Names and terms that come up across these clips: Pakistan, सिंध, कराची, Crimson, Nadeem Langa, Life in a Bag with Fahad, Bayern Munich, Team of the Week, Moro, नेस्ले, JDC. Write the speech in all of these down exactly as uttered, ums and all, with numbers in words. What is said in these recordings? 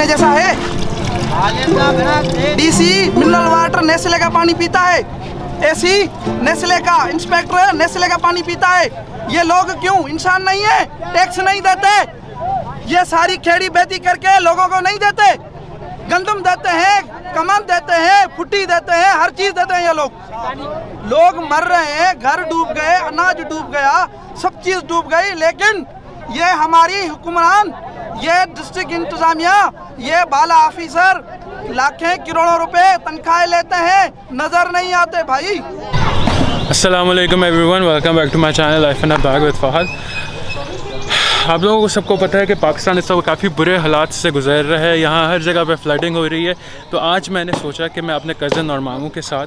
पीने जैसा है। डीसी मिनरल वाटर नेस्ले का पानी पीता है, एसी नेस्ले का, इंस्पेक्टर नेस्ले का पानी पीता है। ये लोग क्यों इंसान नहीं है? टैक्स नहीं देते, ये सारी खेड़ी बेदी करके लोगों को नहीं देते, गंदम देते हैं, कमान देते हैं, फुट्टी देते हैं, हर चीज देते हैं। ये लोग लोग मर रहे हैं, घर डूब गए, अनाज डूब गया, सब चीज डूब गई, लेकिन ये हमारी हुक्मरान, ये डिस्ट्रिक्ट इंतजामिया, ये बाला ऑफिसर लाखें करोड़ों रुपए तनख्वाहें लेते हैं, नज़र नहीं आते भाई। अस्सलाम वालेकुम everyone, welcome back to my channel life in a bag with Fahad. आप लोगों को सबको पता है कि पाकिस्तान इस वक्त काफ़ी बुरे हालात से गुजर रहा है, यहाँ हर जगह पे फ्लडिंग हो रही है। तो आज मैंने सोचा कि मैं अपने कज़न और मामू के साथ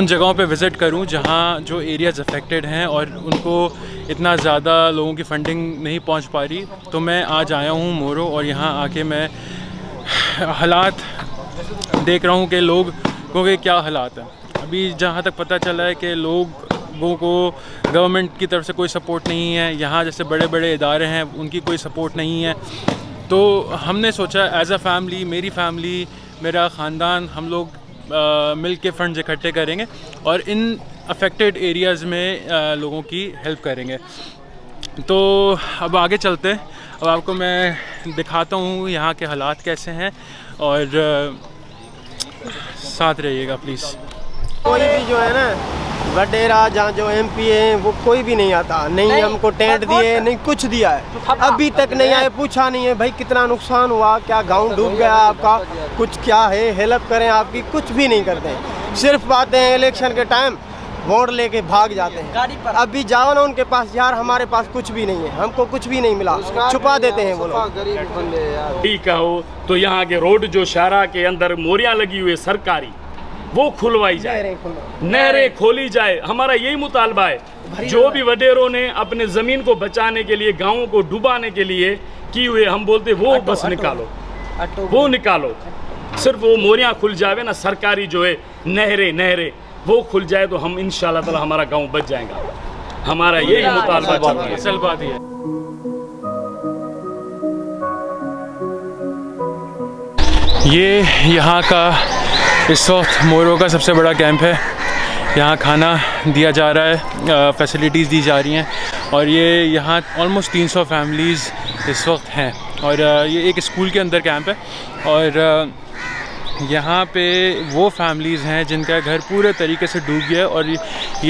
उन जगहों पे विज़िट करूँ जहाँ जो एरियाज़ अफेक्टेड हैं और उनको इतना ज़्यादा लोगों की फ़ंडिंग नहीं पहुँच पा रही। तो मैं आज आया हूँ मोरो और यहाँ आके मैं हालात देख रहा हूँ कि लोग को क्या हालात हैं। अभी जहाँ तक पता चला है कि लोग लोगों को गवर्नमेंट की तरफ से कोई सपोर्ट नहीं है, यहाँ जैसे बड़े बड़े इदारे हैं उनकी कोई सपोर्ट नहीं है। तो हमने सोचा एज अ फैमिली, मेरी फैमिली, मेरा ख़ानदान, हम लोग आ, मिल के फंड्स इकट्ठे करेंगे और इन अफेक्टेड एरियाज़ में आ, लोगों की हेल्प करेंगे। तो अब आगे चलते हैं, अब आपको मैं दिखाता हूँ यहाँ के हालात कैसे हैं और आ, साथ रहिएगा प्लीज़। कोई भी जो है ना वडेरा जहाँ जो एमपी हैं वो कोई भी नहीं आता, नहीं, नहीं हमको टेंट दिए, नहीं कुछ दिया है, अभी तक नहीं आए, पूछा नहीं है भाई कितना नुकसान हुआ, क्या गांव डूब गया आपका, कुछ क्या है, हेल्प करें आपकी, कुछ भी नहीं करते हैं। सिर्फ बातें इलेक्शन के टाइम वोट लेके भाग जाते हैं। अभी जाओ ना उनके पास, यार हमारे पास कुछ भी नहीं है, हमको कुछ भी नहीं मिला, छुपा देते हैं वो लोग। गरीब बंदे यार, ठीक हो तो यहाँ के रोड जो शहरा के अंदर मोरियाँ लगी हुई सरकारी वो खुलवाई जाए, नहरें खोली जाए। हमारा यही मुतालबा है। जो भी वडेरों ने अपने ज़मीन को बचाने के लिए, गाँव को डुबाने के लिए की हुए, हम बोलते वो बस निकालो, वो निकालो, सिर्फ वो मोरियाँ खुल जावे ना, सरकारी जो है नहरें नहरें वो खुल जाए तो हम इंशाल्लाह ताला हमारा गाँव बच जाएगा। हमारा यही मुतालबा है। ये यहाँ का इस वक्त मोरो का सबसे बड़ा कैंप है। यहाँ खाना दिया जा रहा है, फैसिलिटीज़ दी जा रही हैं और ये यहाँ ऑलमोस्ट तीन सौ फैमिलीज़ इस वक्त हैं और ये एक स्कूल के अंदर कैंप है और यहाँ पे वो फैमिलीज़ हैं जिनका घर पूरे तरीके से डूब गया है और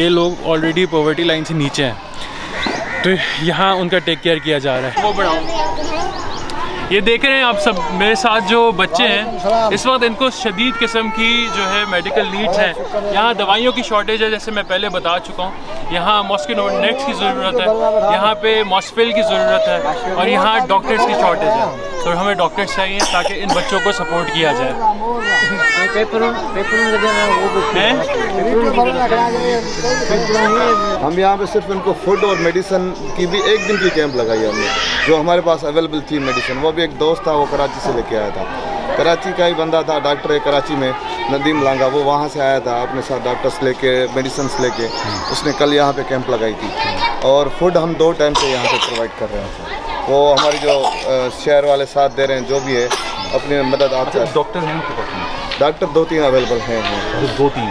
ये लोग ऑलरेडी पॉवर्टी लाइन से नीचे हैं, तो यहाँ उनका टेक केयर किया जा रहा है। वो बढ़ाओ, ये देख रहे हैं आप सब मेरे साथ जो बच्चे हैं इस वक्त, इनको शदीद किस्म की जो है मेडिकल नीड्स हैं। यहाँ दवाइयों की शॉर्टेज है, जैसे मैं पहले बता चुका हूँ। यहाँ मॉस्किटो नेट्स की ज़रूरत है, यहाँ पे मॉस्फिल की ज़रूरत है और यहाँ डॉक्टर्स की शॉर्टेज है। तो हमें डॉक्टर्स चाहिए ताकि इन बच्चों को सपोर्ट किया जाए। हम यहाँ पे सिर्फ इनको फूड और मेडिसिन की भी एक दिन की कैंप लगाई हमने, जो हमारे पास अवेलेबल थी मेडिसिन। वो भी एक दोस्त था, वो कराची से लेके आया था, कराची का ही बंदा था, डॉक्टर है कराची में, नदीम लांगा, वो वहाँ से आया था अपने साथ डॉक्टर्स लेके, मेडिसिन्स लेके। उसने कल यहाँ पे कैंप लगाई थी और फूड हम दो टाइम से यहाँ पे प्रोवाइड कर रहे हैं। वो हमारे जो शहर वाले साथ दे रहे हैं, जो भी है अपनी मदद आप। डॉक्टर हैं, डॉक्टर दो तीन अवेलेबल हैं, दो तीन।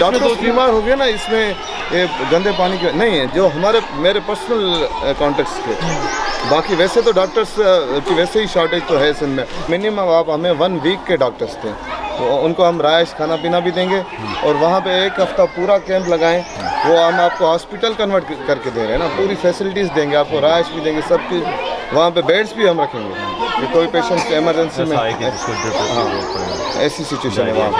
डॉक्टर बीमार हो गया ना, इसमें ये गंदे पानी के नहीं है, जो हमारे मेरे पर्सनल कॉन्टेक्ट्स के। बाकी वैसे तो डॉक्टर्स की वैसे ही शॉर्टेज तो है सिंध में। मिनिमम आप हमें वन वीक के डॉक्टर्स थे, उनको हम राइस खाना पीना भी देंगे और वहाँ पे एक हफ़्ता पूरा कैंप लगाएं। वो हम आपको हॉस्पिटल कन्वर्ट करके दे रहे हैं ना, पूरी फैसिलिटीज़ देंगे आपको, राइस भी देंगे, सब चीज़। वहाँ पे बेड्स भी हम रखेंगे, कोई पेशेंट एमरजेंसी में, ऐसी सिचुएशन है वहाँ पर।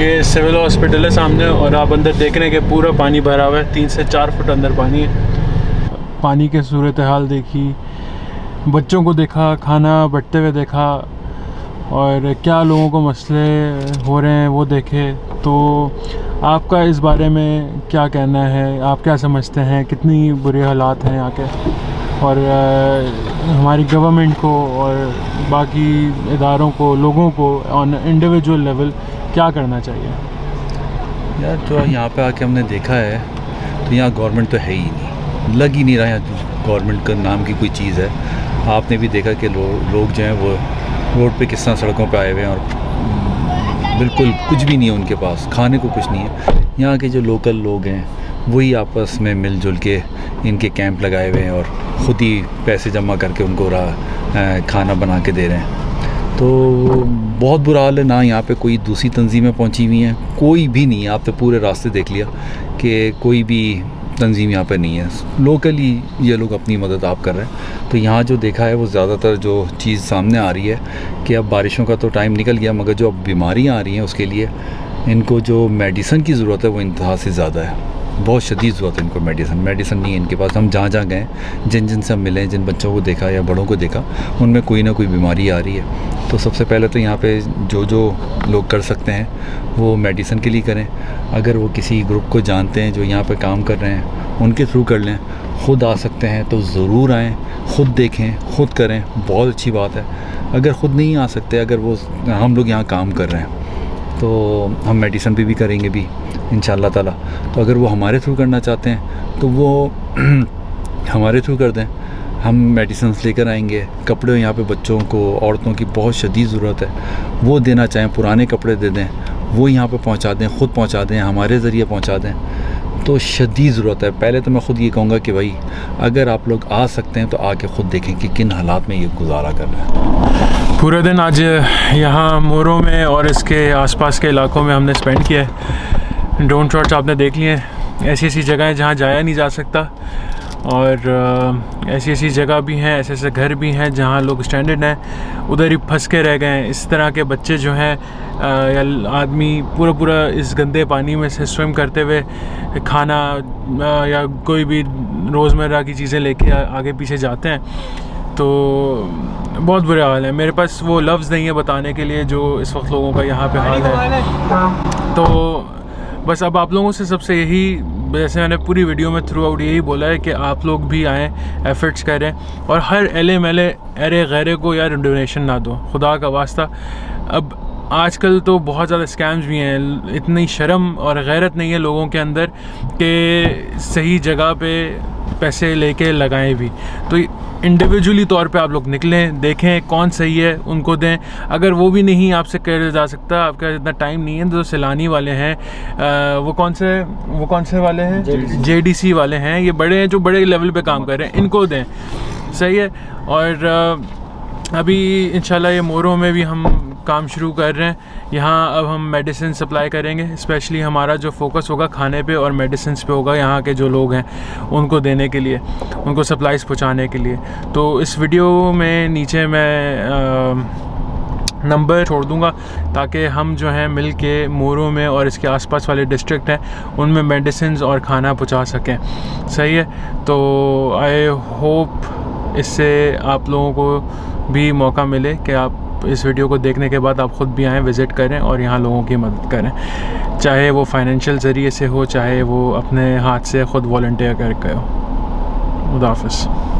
ये सिविल हॉस्पिटल है सामने और आप अंदर देख रहे हैं कि पूरा पानी भरा हुआ है, तीन से चार फुट अंदर पानी है। पानी के सूरत हाल देखी, बच्चों को देखा, खाना बटते हुए देखा और क्या लोगों को मसले हो रहे हैं वो देखे। तो आपका इस बारे में क्या कहना है, आप क्या समझते हैं कितनी बुरे हालात हैं यहाँ के और हमारी गवर्नमेंट को और बाकी इदारों को, लोगों को ऑन इंडिविजुअल लेवल क्या करना चाहिए? यार जो यहाँ पे आके हमने देखा है तो यहाँ गवर्नमेंट तो है ही नहीं, लग ही नहीं रहा यहाँ गवर्नमेंट का नाम की कोई चीज़ है। आपने भी देखा कि लो, लोग जो हैं वो रोड पे किस तरह सड़कों पे आए हुए हैं और बिल्कुल कुछ भी नहीं है उनके पास, खाने को कुछ नहीं है। यहाँ के जो लोकल लोग हैं वही आपस में मिलजुल के इनके कैंप लगाए हुए हैं और ख़ुद ही पैसे जमा करके उनको रहा खाना बना के दे रहे हैं। तो बहुत बुरा हाल है। ना यहाँ पे कोई दूसरी तंजीमें पहुँची हुई हैं, कोई भी नहीं है। आपने पूरे रास्ते देख लिया कि कोई भी तंजीम यहाँ पे नहीं है, लोकली ये लोग अपनी मदद आप कर रहे हैं। तो यहाँ जो देखा है वो ज़्यादातर जो चीज़ सामने आ रही है कि अब बारिशों का तो टाइम निकल गया, मगर जो अब बीमारियाँ आ रही हैं उसके लिए इनको जो मेडिसिन की ज़रूरत है वो इंतहा से ज़्यादा है, बहुत शदीद ज़रूरत है इनको। मेडिसिन मेडिसिन नहीं है इनके पास। हम जहाँ जहाँ गए, जिन जिन से हम मिले, जिन बच्चों को देखा या बड़ों को देखा, उनमें कोई ना कोई बीमारी आ रही है। तो सबसे पहले तो यहाँ पे जो जो लोग कर सकते हैं वो मेडिसिन के लिए करें। अगर वो किसी ग्रुप को जानते हैं जो यहाँ पर काम कर रहे हैं उनके थ्रू कर लें। ख़ुद आ सकते हैं तो ज़रूर आएँ, ख़ुद देखें, ख़ुद करें, बहुत अच्छी बात है। अगर ख़ुद नहीं आ सकते, अगर वो हम लोग यहाँ काम कर रहे हैं तो हम मेडिसिन पे भी करेंगे भी इंशाल्लाह ताला। तो अगर वो हमारे थ्रू करना चाहते हैं तो वो हमारे थ्रू कर दें, हम मेडिसिन लेकर आएंगे। कपड़े यहाँ पे बच्चों को, औरतों की बहुत शदीद ज़रूरत है, वो देना चाहें, पुराने कपड़े दे दें, वो यहाँ पे पहुँचा दें, ख़ुद पहुँचा दें, हमारे ज़रिए पहुँचा दें। तो शदीद ज़रूरत है। पहले तो मैं ख़ुद ये कहूँगा कि भाई अगर आप लोग आ सकते हैं तो आके ख़ुद देखें कि किन हालात में ये गुजारा कर रहे हैं। पूरा दिन आज यहाँ मोरो में और इसके आसपास के इलाकों में हमने स्पेंड किया है। ड्रोन शॉट्स आपने देख लिए हैं। ऐसी ऐसी जगहें जहाँ जाया नहीं जा सकता और ऐसी ऐसी जगह भी हैं, ऐसे ऐसे घर भी हैं जहाँ लोग स्टैंडर्ड हैं, उधर ही फंस के रह गए हैं। इस तरह के बच्चे जो हैं या आदमी पूरा पूरा इस गंदे पानी में से स्विम करते हुए खाना या कोई भी रोज़मर्रा की चीज़ें लेके आगे पीछे जाते हैं। तो बहुत बुरा हाल है। मेरे पास वो लफ्ज़ नहीं है बताने के लिए जो इस वक्त लोगों का यहाँ पे हाल है। तो बस अब आप लोगों से सबसे यही, जैसे मैंने पूरी वीडियो में थ्रू आउट यही बोला है कि आप लोग भी आएँ, एफ़र्ट्स करें और हर एले मेले अरे गैरे को यार डोनेशन ना दो, खुदा का वास्ता। अब आजकल तो बहुत ज़्यादा स्कैम्स भी हैं, इतनी शर्म और गैरत नहीं है लोगों के अंदर कि सही जगह पे पैसे लेके लगाएं भी। तो इंडिविजुअली तौर पे आप लोग निकलें, देखें कौन सही है उनको दें। अगर वो भी नहीं आपसे कह जा सकता, आपका इतना टाइम नहीं है, जो सैलानी वाले हैं आ, वो कौन से वो कौन से वाले हैं, जेडीसी वाले हैं, ये बड़े हैं जो बड़े लेवल पे काम कर रहे हैं, इनको दें, सही है। और आ, अभी इंशाल्लाह ये मोरो में भी हम काम शुरू कर रहे हैं। यहाँ अब हम मेडिसिन सप्लाई करेंगे, स्पेशली हमारा जो फोकस होगा खाने पे और मेडिसिन पे होगा, यहाँ के जो लोग हैं उनको देने के लिए, उनको सप्लाईज़ पहुँचाने के लिए। तो इस वीडियो में नीचे मैं आ, नंबर छोड़ दूँगा ताकि हम जो हैं मिल के मोरो में और इसके आसपास वाले डिस्ट्रिक्ट हैं उनमें मेडिसिन और खाना पहुँचा सकें, सही है। तो आई होप इससे आप लोगों को भी मौका मिले कि आप इस वीडियो को देखने के बाद आप ख़ुद भी आएँ, विज़िट करें और यहाँ लोगों की मदद करें, चाहे वो फाइनेंशियल ज़रिए से हो, चाहे वो अपने हाथ से ख़ुद वॉलंटियर करके हो। खुदा हाफ़िज़।